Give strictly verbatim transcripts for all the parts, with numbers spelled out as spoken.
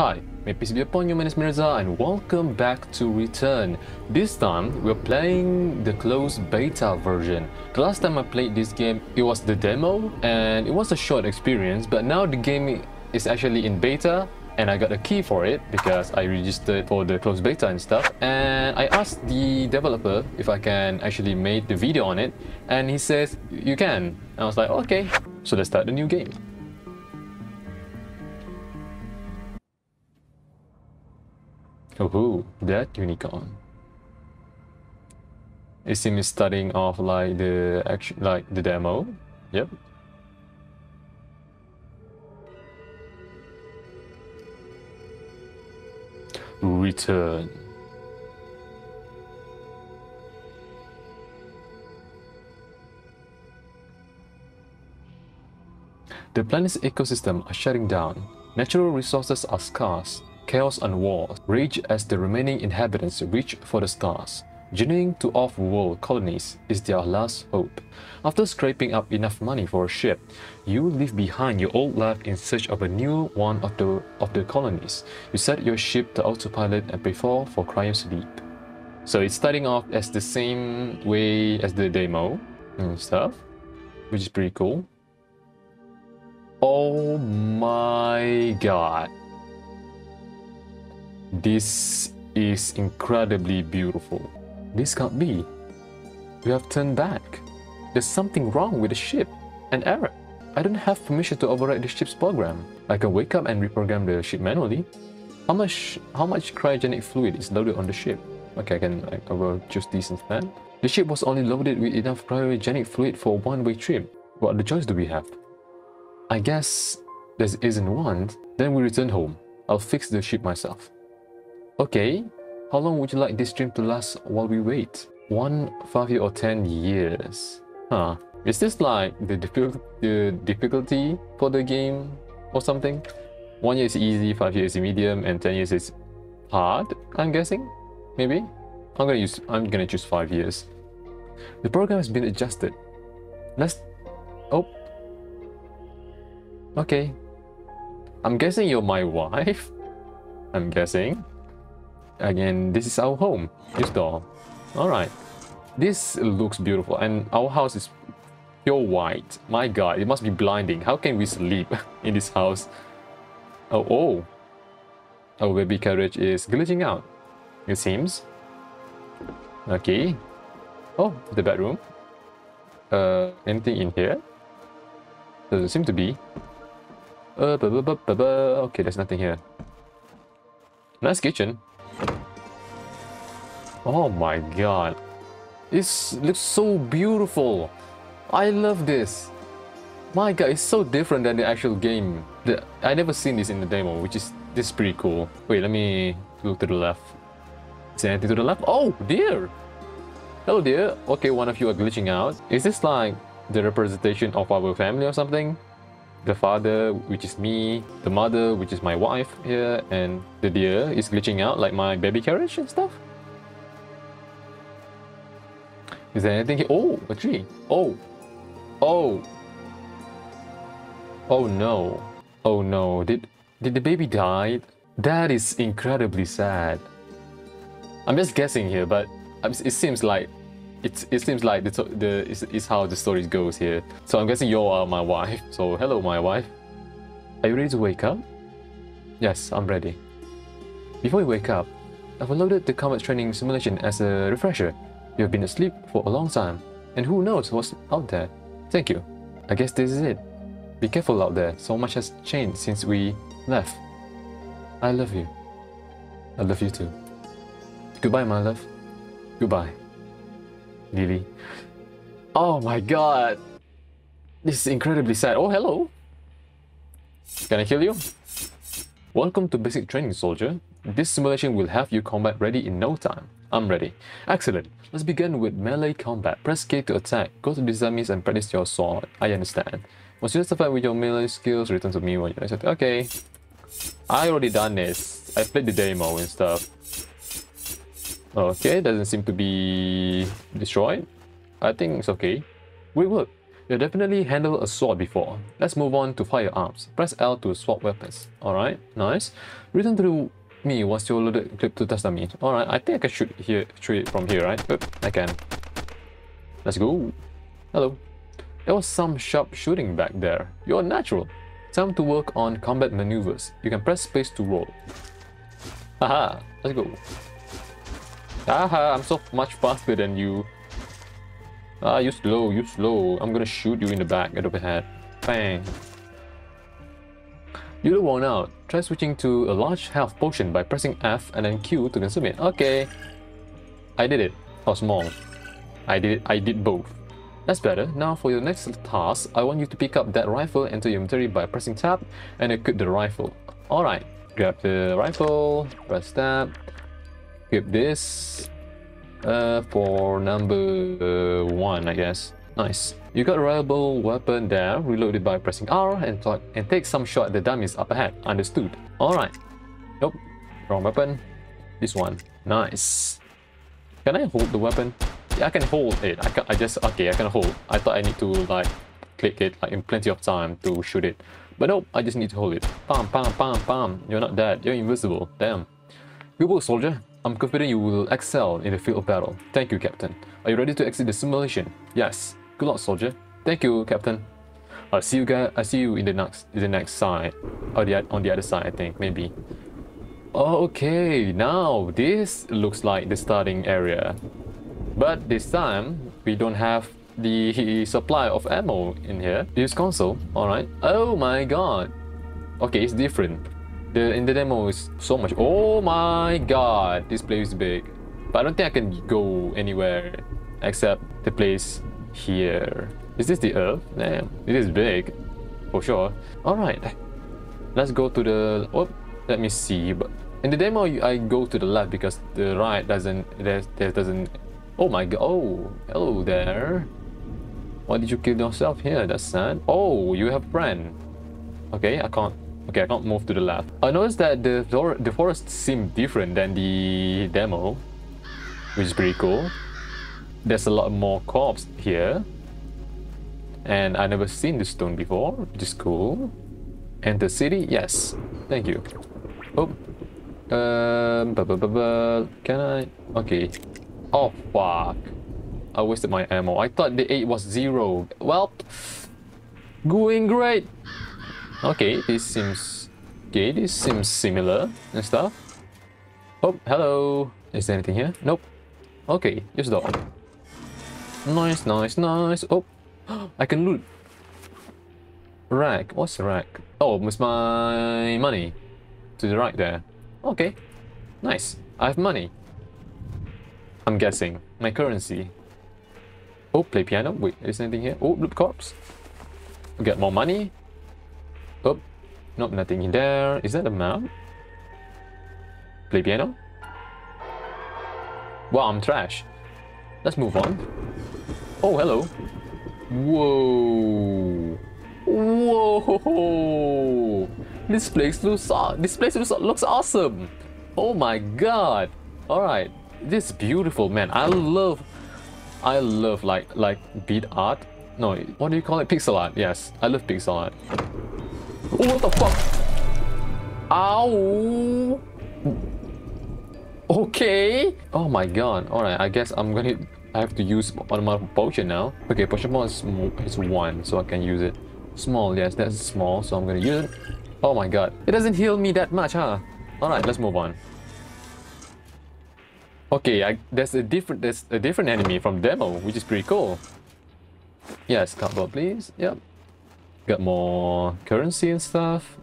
Hi, may peace be upon you, my name is Mirza and welcome back to Return. This time we're playing the closed beta version. The last time I played this game it was the demo and it was a short experience, but now the game is actually in beta and I got a key for it because I registered for the closed beta and stuff, and I asked the developer if I can actually make the video on it and he says you can, and I was like okay, so let's start the new game. Oh, that unicorn. It seems starting off like the action, like the demo. Yep. Return. The planet's ecosystem are shutting down. Natural resources are scarce. Chaos and war rage as the remaining inhabitants reach for the stars. Journeying to off-world colonies is their last hope. After scraping up enough money for a ship, you leave behind your old life in search of a new one of the of the colonies. You set your ship to autopilot and prepare for Cryo's Leap. So it's starting off as the same way as the demo and stuff, which is pretty cool. Oh my god. This is incredibly beautiful. This can't be. We have turned back. There's something wrong with the ship. An error. I don't have permission to override the ship's program. I can wake up and reprogram the ship manually. How much how much cryogenic fluid is loaded on the ship? Okay, I can I, I will choose this instead. The ship was only loaded with enough cryogenic fluid for a one-way trip. What other choice do we have? I guess there isn't one. Then we return home. I'll fix the ship myself. Okay, how long would you like this dream to last while we wait? One, five year or ten years? Huh. Is this like the, diffi the difficulty for the game or something? One year is easy, five years is medium, and ten years is hard, I'm guessing? Maybe? I'm gonna use I'm gonna choose five years. The program has been adjusted. Let's oh. Okay. I'm guessing you're my wife. I'm guessing. Again, this is our home. This door. Alright. This looks beautiful. And our house is pure white. My god, it must be blinding. How can we sleep in this house? Oh, oh. Our baby carriage is glitching out, it seems. Okay. Oh, the bedroom. Uh, anything in here? Doesn't seem to be. Uh, ba -ba -ba -ba -ba. Okay, there's nothing here. Nice kitchen. Oh my god, this looks so beautiful. I love this. My god, it's so different than the actual game. The, I never seen this in the demo, which is this is pretty cool. Wait, let me look to the left. Is there anything to the left? Oh dear. Hello dear. Okay, one of you are glitching out. Is this like the representation of our family or something? The father, which is me, the mother, which is my wife here, and the deer is glitching out like my baby carriage and stuff. Is there anything here? Oh, a tree. Oh. Oh. Oh no. Oh no. Did did the baby die? That is incredibly sad. I'm just guessing here, but it seems like it's it seems like the the is is how the story goes here. So I'm guessing you are my wife. So hello my wife. Are you ready to wake up? Yes, I'm ready. Before you wake up, I've unloaded the combat training simulation as a refresher. You have been asleep for a long time, and who knows what's out there. Thank you. I guess this is it. Be careful out there, so much has changed since we left. I love you. I love you too. Goodbye, my love. Goodbye. Lily. Oh my god. This is incredibly sad. Oh, hello. Can I kill you? Welcome to basic training, soldier. This simulation will have you combat ready in no time. I'm ready. Excellent. Let's begin with melee combat. Press K to attack. Go to these enemies and practice your sword. I understand. Once you justify with your melee skills, return to me when you accept. Okay. I already done this. I played the demo and stuff. Okay, doesn't seem to be destroyed. I think it's okay. Wait, look. You definitely handled a sword before. Let's move on to firearms. Press L to swap weapons. Alright, nice. Return to me was your loaded clip to test damage. Alright, I think I can shoot here, shoot it from here, right? Oop, I can. Let's go. Hello. There was some sharp shooting back there. You're natural. Time to work on combat maneuvers. You can press space to roll. Haha, let's go. Haha, I'm so much faster than you. Ah, you slow, you slow. I'm gonna shoot you in the back of the head. Bang. You look worn out. Try switching to a large health potion by pressing F and then Q to consume it. Okay. I did it. Or small. I did it. I did both. That's better. Now for your next task, I want you to pick up that rifle and enter your inventory by pressing tab and equip the rifle. Alright. Grab the rifle. Press tab. Equip this. Uh, for number uh, one, I guess. Nice. You got a reliable weapon there. Reload it by pressing R and and take some shot at the dummies up ahead. Understood. All right. Nope. Wrong weapon. This one. Nice. Can I hold the weapon? Yeah, I can hold it. I can. I just okay. I can hold. I thought I need to like click it like in plenty of time to shoot it, but nope. I just need to hold it. Pam, pam, pam, pam. You're not dead. You're invisible. Damn. Good work, soldier. I'm confident you will excel in the field of battle. Thank you, Captain. Are you ready to exit the simulation? Yes. Good luck, soldier. Thank you, Captain. I'll see you guys. I see you in the next, in the next side, or the on the other side, I think maybe. Okay, now this looks like the starting area, but this time we don't have the supply of ammo in here. Use console. All right. Oh my God. Okay, it's different. The, in the demo is so much. Oh my God, this place is big. But I don't think I can go anywhere except the place here. Is this the Earth? Damn, it is big, for sure. All right, let's go to the. Oh, let me see. But in the demo, I go to the left because the right doesn't. There, there doesn't. Oh my God. Oh, hello there. Why did you kill yourself here? That's sad. Oh, you have a friend. Okay, I can't. Okay, I can't move to the left. I noticed that the, for the forest seemed different than the demo, which is pretty cool. There's a lot more corpses here. And I've never seen this stone before, which is cool. And the city? Yes. Thank you. Oh. Um, bu bu bu bu. Can I? Okay. Oh, fuck. I wasted my ammo. I thought the eight was zero. Well, going great. Okay, this seems okay, this seems similar and stuff. Oh, hello. Is there anything here? Nope. Okay, here's the door. Nice, nice, nice. Oh, I can loot. Rack. What's the rack? Oh, it's my money. To the right there. Okay. Nice. I have money. I'm guessing. My currency. Oh, play piano. Wait, is there anything here? Oh, loot corpse. Get more money. Oh, nope, nothing in there. Is that a map? Play piano? Wow, I'm trash. Let's move on. Oh, hello. Whoa. Whoa. This place looks, this place looks awesome. Oh my God. All right. This is beautiful, man. I love, I love like, like beat art. No, what do you call it? Pixel art. Yes, I love pixel art. Oh, what the fuck? Ow! Okay. Oh my God. All right. I guess I'm gonna. I have to use another potion now. Okay, potion is is one, so I can use it. Small. Yes, that's small. So I'm gonna use it. Oh my God. It doesn't heal me that much, huh? All right. Let's move on. Okay. I, there's a different. There's a different enemy from demo, which is pretty cool. Yes, cardboard, please. Yep. Got more currency and stuff.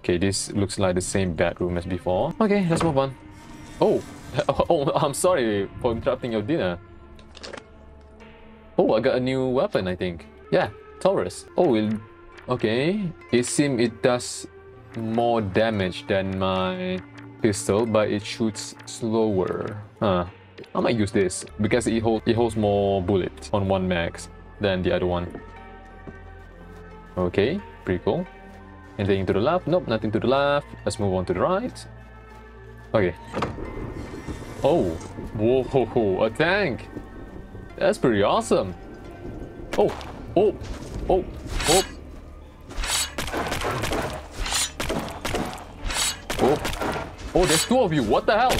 Okay, this looks like the same bedroom as before. Okay, let's move on. Oh, oh, I'm sorry for interrupting your dinner. Oh, I got a new weapon, I think. Yeah, Taurus. Oh, it, okay. It seems it does more damage than my pistol, but it shoots slower. Huh. I might use this because it holds it holds more bullets on one max than the other one. Okay, pretty cool. Anything to the left? Nope, nothing to the left. Let's move on to the right. Okay. Oh, whoa, a tank. That's pretty awesome. Oh, oh, Oh, oh. Oh. Oh, there's two of you. What the hell?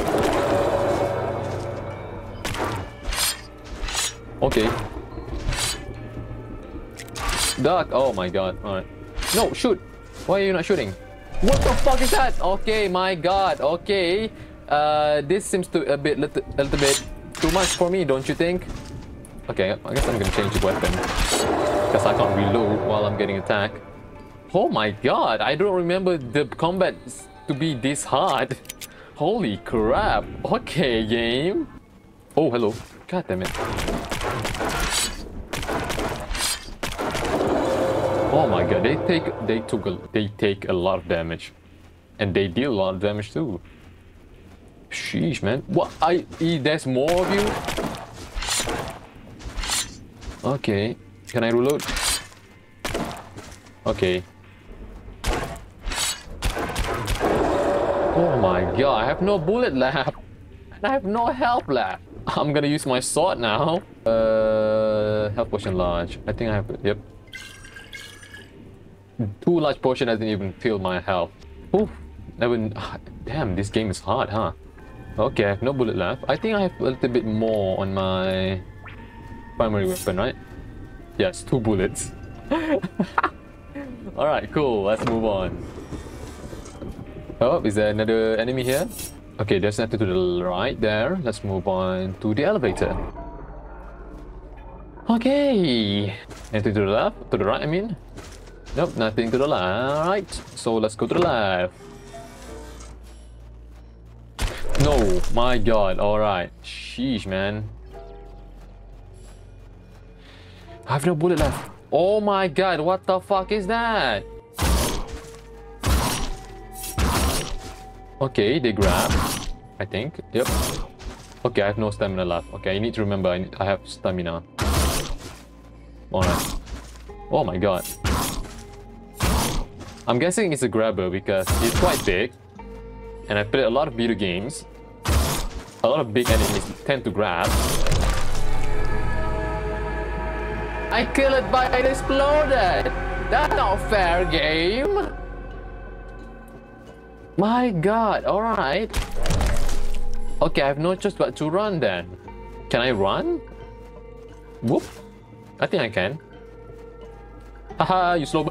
Okay. Duck. Oh my god. Alright. No, shoot. Why are you not shooting? What the fuck is that? Okay, my god. Okay. Uh, this seems to a bit, little, a little bit too much for me, don't you think? Okay, I guess I'm gonna change the weapon because I can't reload while I'm getting attacked. Oh my god, I don't remember the combat to be this hard. Holy crap. Okay, game. Oh, hello. God damn it. Oh my god, they take they took a, they take a lot of damage, and they deal a lot of damage too. Sheesh, man. What? I there's more of you. Okay, can I reload? Okay. Oh my god, I have no bullet left, and I have no health left. I'm gonna use my sword now. Uh, health potion large. I think I have. Yep. Two large potion doesn't even fill my health. Oof. Never. Damn, this game is hard, huh? Okay, I have no bullet left. I think I have a little bit more on my primary weapon, right? Yes, two bullets. Alright, cool. Let's move on. Oh, is there another enemy here? Okay, there's nothing to the right there. Let's move on to the elevator. Okay. Anything to the left? To the right, I mean? Nope, nothing to the left. Alright, so let's go to the left. No, my god, alright. Sheesh, man. I have no bullet left. Oh my god, what the fuck is that? Okay, they grab, I think. Yep. Okay, I have no stamina left. Okay, I need to remember I, need, I have stamina. Alright. Oh my god. I'm guessing it's a grabber because it's quite big. And I played a lot of video games. A lot of big enemies tend to grab. I killed it by it exploded! That's not fair, game! My god, alright. Okay, I have no choice but to run then. Can I run? Whoop. I think I can. Haha, you slow.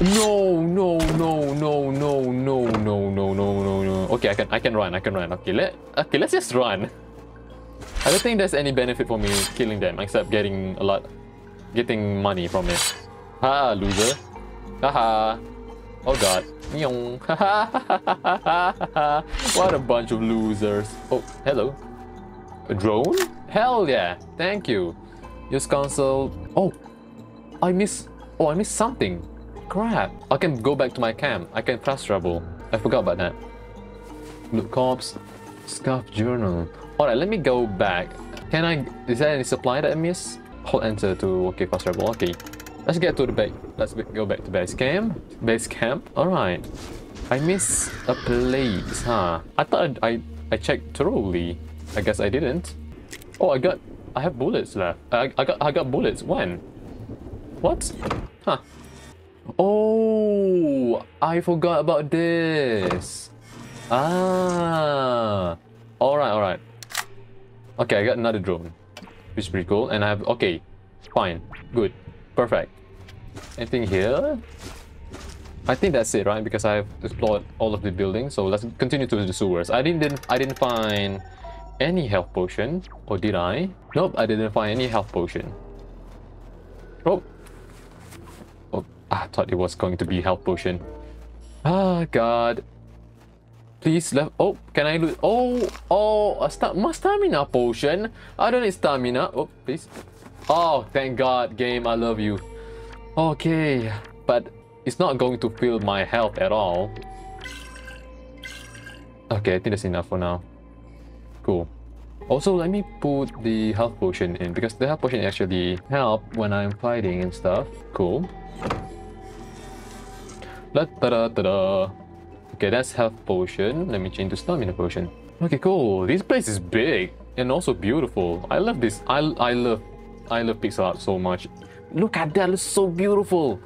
No, no, no, no, no, no, no, no, no, no, no. Okay, I can, I can run, I can run. Okay, let, okay, let's just run. I don't think there's any benefit for me killing them except getting a lot, getting money from it. Ha, loser. Haha. Oh god. What a bunch of losers. Oh, hello. A drone? Hell yeah. Thank you. Use console. Oh, I miss. Oh, I missed something. Crap, I can go back to my camp. I can fast travel. I forgot about that. Blue corpse, scuff journal. Alright, let me go back. Can I, is there any supply that I missed? Hold enter to, okay, fast travel, okay. Let's get to the base, let's go back to base camp. Base camp, alright. I missed a place, huh? I thought I, I, I checked thoroughly. I guess I didn't. Oh, I got, I have bullets left. I, I got, I got bullets, when? What? Huh. Oh, I forgot about this. Ah, all right, all right. Okay, I got another drone, which is pretty cool. And I have okay, fine, good, perfect. Anything here? I think that's it, right? Because I've explored all of the buildings. So let's continue to the sewers. I didn't, I didn't find any health potion, or did I? Nope, I didn't find any health potion. Oh. I thought it was going to be health potion. Ah, god. Please left. Oh, can I lose? Oh, oh, a st my stamina potion. I don't need stamina. Oh, please. Oh, thank god, game. I love you. Okay, but it's not going to fill my health at all. Okay, I think that's enough for now. Cool. Also, let me put the health potion in because the health potion actually help when I'm fighting and stuff. Cool. La -da -da -da -da. Okay, that's health potion. Let me change to stamina potion. Okay, cool. This place is big and also beautiful. I love this. I I love I love pixel art so much. Look at that, looks so beautiful.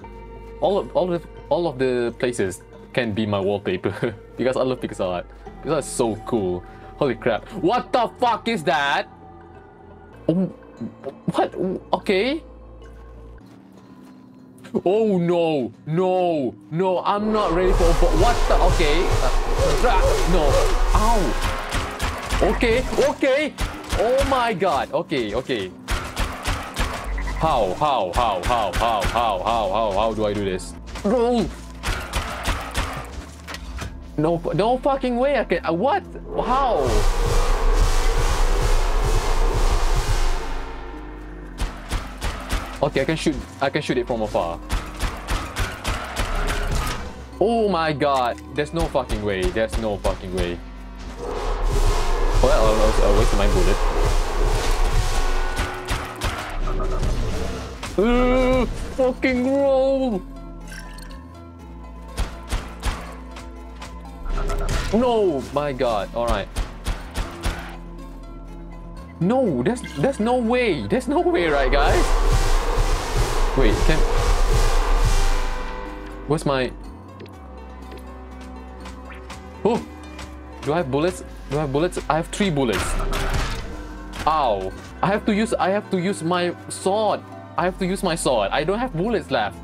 All of, all of, all of the places can be my wallpaper because I love pixel art. Pixel art is so cool. Holy crap. What the fuck is that? Oh, what? Okay. Oh no, no, no, I'm not ready for what the, okay. Uh, no, ow. Okay, okay. Oh my god, okay, okay. How, how, how, how, how, how, how, how, how do I do this? No. No, no fucking way I can, uh, what? How? Okay, I can shoot. I can shoot it from afar. Oh my god! There's no fucking way. There's no fucking way. Well, I was, I wasted my bullet. Uh, fucking roll! No, my god. All right. No, there's there's no way. There's no way, right, guys? Wait, can... Where's my... Oh! Do I have bullets? Do I have bullets? I have three bullets. Ow. I have to use... I have to use my sword. I have to use my sword. I don't have bullets left.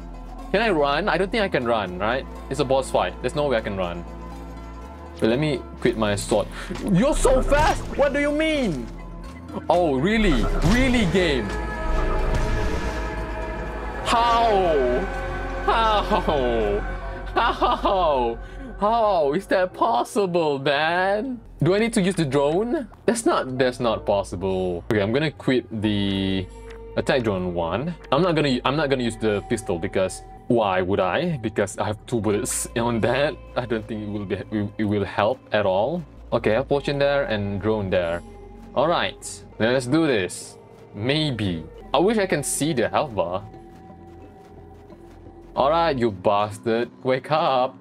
Can I run? I don't think I can run, right? It's a boss fight. There's no way I can run. But let me quit my sword. You're so fast! What do you mean? Oh, really? Really, game? How? How? How? How is that possible, man? Do I need to use the drone? That's not, that's not possible. Okay, I'm gonna equip the attack drone one. I'm not gonna, I'm not gonna use the pistol because why would I? Because I have two bullets on that. I don't think it will be, it will help at all. Okay, I have potion there and drone there. All right, then let's do this. Maybe. I wish I can see the health bar. Alright, you bastard. Wake up.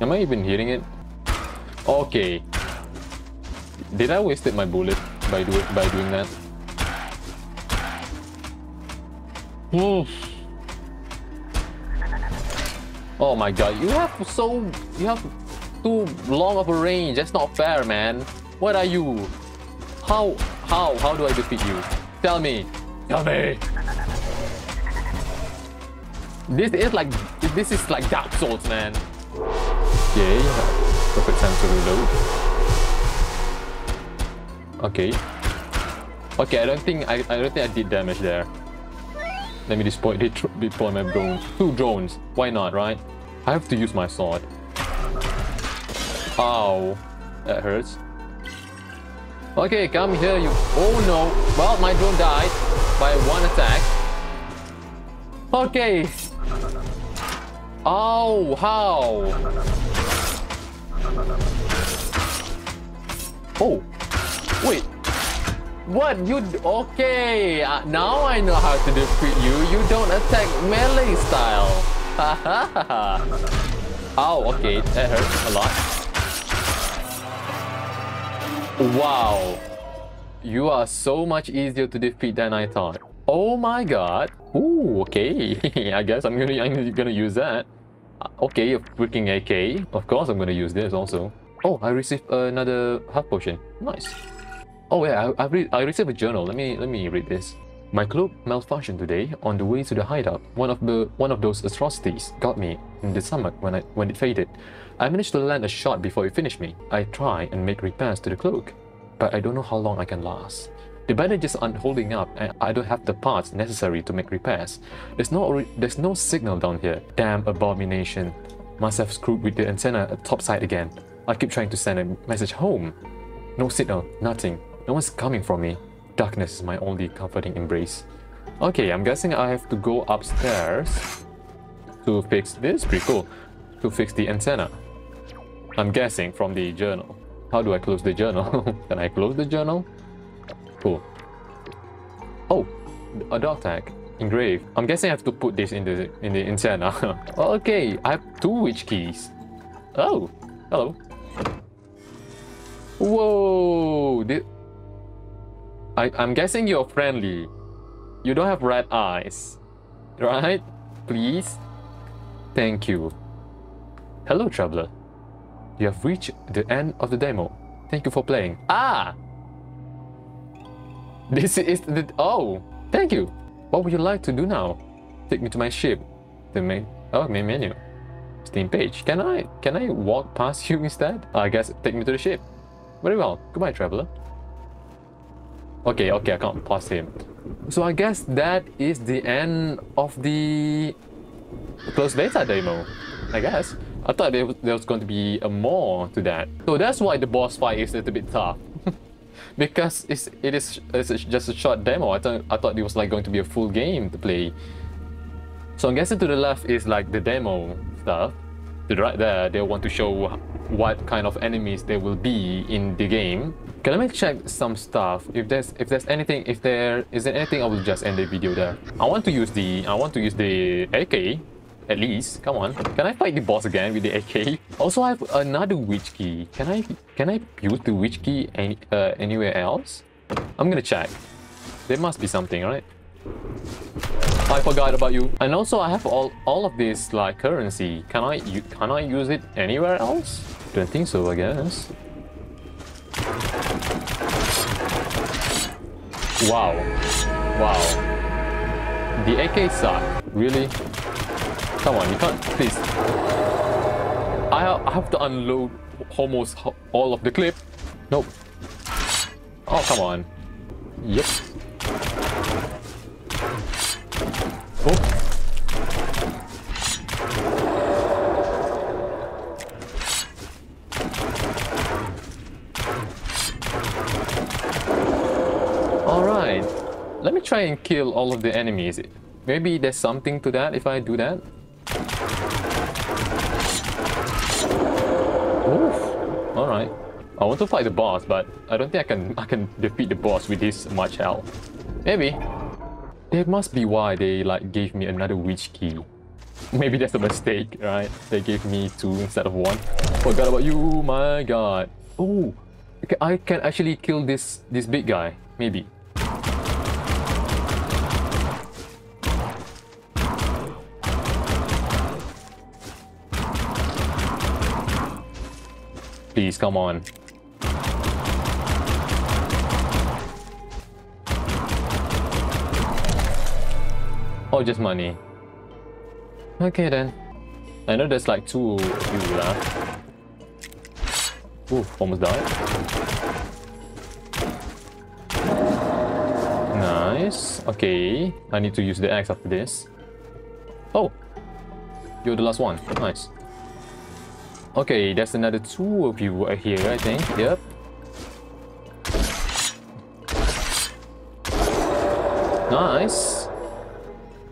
Am I even hearing it? Okay. Did I waste my bullet by, do it, by doing that? Oof. Oh my god, you have so you have too long of a range. That's not fair, man. What are you? How how how do I defeat you? Tell me. Tell me. This is like this is like Dark Souls, man. Okay, perfect time to reload. Okay. Okay, I don't think I I don't think I did damage there. Let me deploy, deploy my drones. Two drones. Why not, right? I have to use my sword. Ow. That hurts. Okay, come here, you... Oh, no. Well, my drone died by one attack. Okay. Ow. How? Oh. Wait. What you d okay? Uh, now I know how to defeat you. You don't attack melee style. Haha. Oh, okay, that hurts a lot. Wow, you are so much easier to defeat than I thought. Oh my god. Ooh, okay. I guess I'm gonna I'm gonna use that. Uh, okay, a freaking A K. Of course, I'm gonna use this also. Oh, I received another health potion. Nice. Oh yeah, I, I, read, I received a journal. Let me let me read this. My cloak malfunctioned today on the way to the hideout. One of the one of those atrocities got me in the stomach when I when it faded. I managed to land a shot before it finished me. I try and make repairs to the cloak, but I don't know how long I can last. The bandages aren't holding up, and I don't have the parts necessary to make repairs. There's no there's no signal down here. Damn abomination! Must have screwed with the antenna at topside again. I keep trying to send a message home. No signal, nothing. No one's coming for me. Darkness is my only comforting embrace. Okay, I'm guessing I have to go upstairs to fix this. Pretty cool. To fix the antenna. I'm guessing from the journal. How do I close the journal? Can I close the journal? Cool. Oh, a dog tag. Engrave. I'm guessing I have to put this in the in the insert now. Okay, I have two witch keys. Oh, hello. Whoa! This... I I'm guessing you're friendly. You don't have red eyes, right? Please. Thank you. Hello, traveler. You have reached the end of the demo. Thank you for playing. Ah. This is the... Oh, thank you. What would you like to do now? Take me to my ship. The main... Oh, main menu. Steam page. Can I... Can I walk past you instead? I guess take me to the ship. Very well. Goodbye, traveler. Okay, okay, I can't pause him. So I guess that is the end of the closed beta demo, I guess. I thought there was, there was going to be a more to that. So that's why the boss fight is a little bit tough. Because it's, it is it's just a short demo. I thought I thought it was like going to be a full game to play. So I'm guessing to the left is like the demo stuff. To the right there, they want to show what kind of enemies there will be in the game. Okay, let me check some stuff. If there's if there's anything, if there isn't anything, I will just end the video there. I want to use the I want to use the A K. At least, come on. Can I fight the boss again with the A K? Also, I have another witch key. Can I can I use the witch key any, uh, anywhere else? I'm gonna check. There must be something, right? I forgot about you. And also, I have all all of this like currency. Can I you, can I use it anywhere else? Don't think so, I guess. Wow, wow. The A K suck. Really. Come on, you can't, please. I, I have to unload almost all of the clip. Nope. Oh, come on. Yep. Oh. Alright. Let me try and kill all of the enemies. Maybe there's something to that if I do that. Alright. I want to fight the boss, but I don't think I can I can defeat the boss with this much health. Maybe. That must be why they like gave me another witch key. Maybe that's a mistake, right? They gave me two instead of one. Forgot about you, my god. Oh, I can actually kill this this big guy. Maybe. Please, come on. Oh, just money. Okay, then. I know there's like two you left. Ooh, almost died. Nice. Okay. I need to use the axe after this. Oh! You're the last one. Nice. Okay, there's another two of you here, I think. Yep. Nice.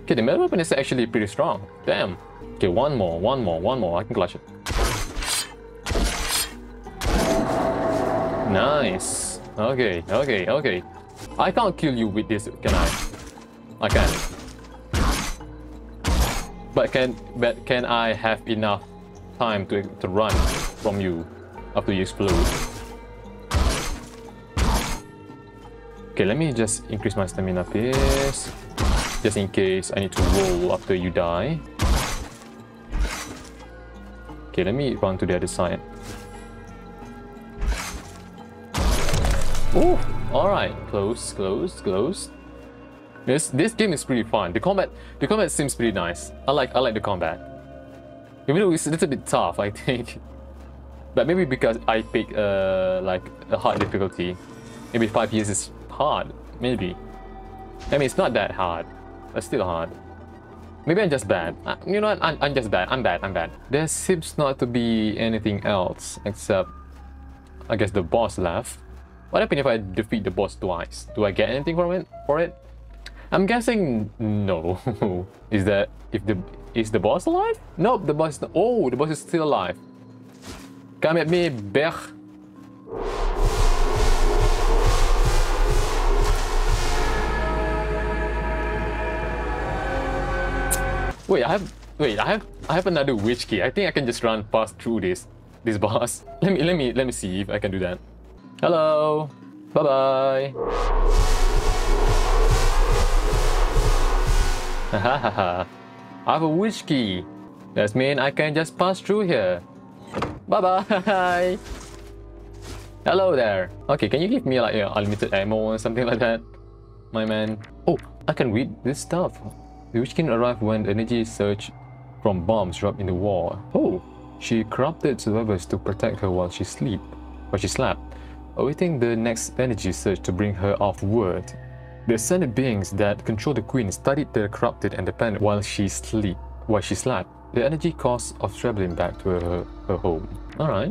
Okay, the melee weapon is actually pretty strong. Damn. Okay, one more, one more, one more. I can clutch it. Nice. Okay, okay, okay. I can't kill you with this, can I? I can. But can, but can I have enough time to, to run from you after you explode? Okay, let me just increase my stamina pace just in case I need to roll after you die. Okay, let me run to the other side. Oh, alright, close, close, close. This this game is pretty fun. The combat the combat seems pretty nice. I like I like the combat. Even though it's a little bit tough, I think. But maybe because I pick uh, like a hard difficulty. Maybe five years is hard. Maybe. I mean, it's not that hard. It's still hard. Maybe I'm just bad. I, you know what? I'm, I'm just bad. I'm bad. I'm bad. There seems not to be anything else except, I guess, the boss left. What happens if I defeat the boss twice? Do I get anything from it? For it? I'm guessing no. Is that if the Is the boss alive? Nope, the boss is not. Oh, the boss is still alive. Come at me, Bech. Wait, I have wait, I have I have another witch key. I think I can just run past through this this boss. Let me let me let me see if I can do that. Hello. Bye-bye. Hahaha. I have a witch key. That means I can just pass through here. Bye-bye. Hello there. Okay, can you give me like uh, unlimited ammo or something like that, my man? Oh, I can read this stuff. The witch can arrive when energy is searched from bombs dropped in the wall. Oh, she corrupted survivors to protect her while she sleep. While she slept, awaiting the next energy surge to bring her offward. The ascended beings that control the queen studied the corrupted and the planet while she sleep. While she slept, the energy cost of traveling back to her her home. All right.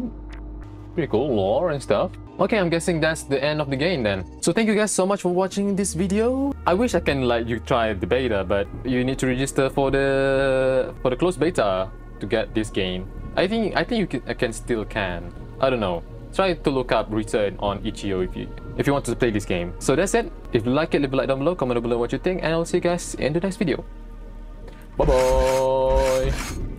Pretty cool lore and stuff. Okay, I'm guessing that's the end of the game then. So thank you guys so much for watching this video. I wish I can let you try the beta, but you need to register for the for the closed beta to get this game. I think I think you can, I can still can. I don't know. Try to look up Return on itch dot i o if you if you want to play this game. So that's it. If you like it, leave a like down below, comment down below what you think, and I'll see you guys in the next video. Bye bye.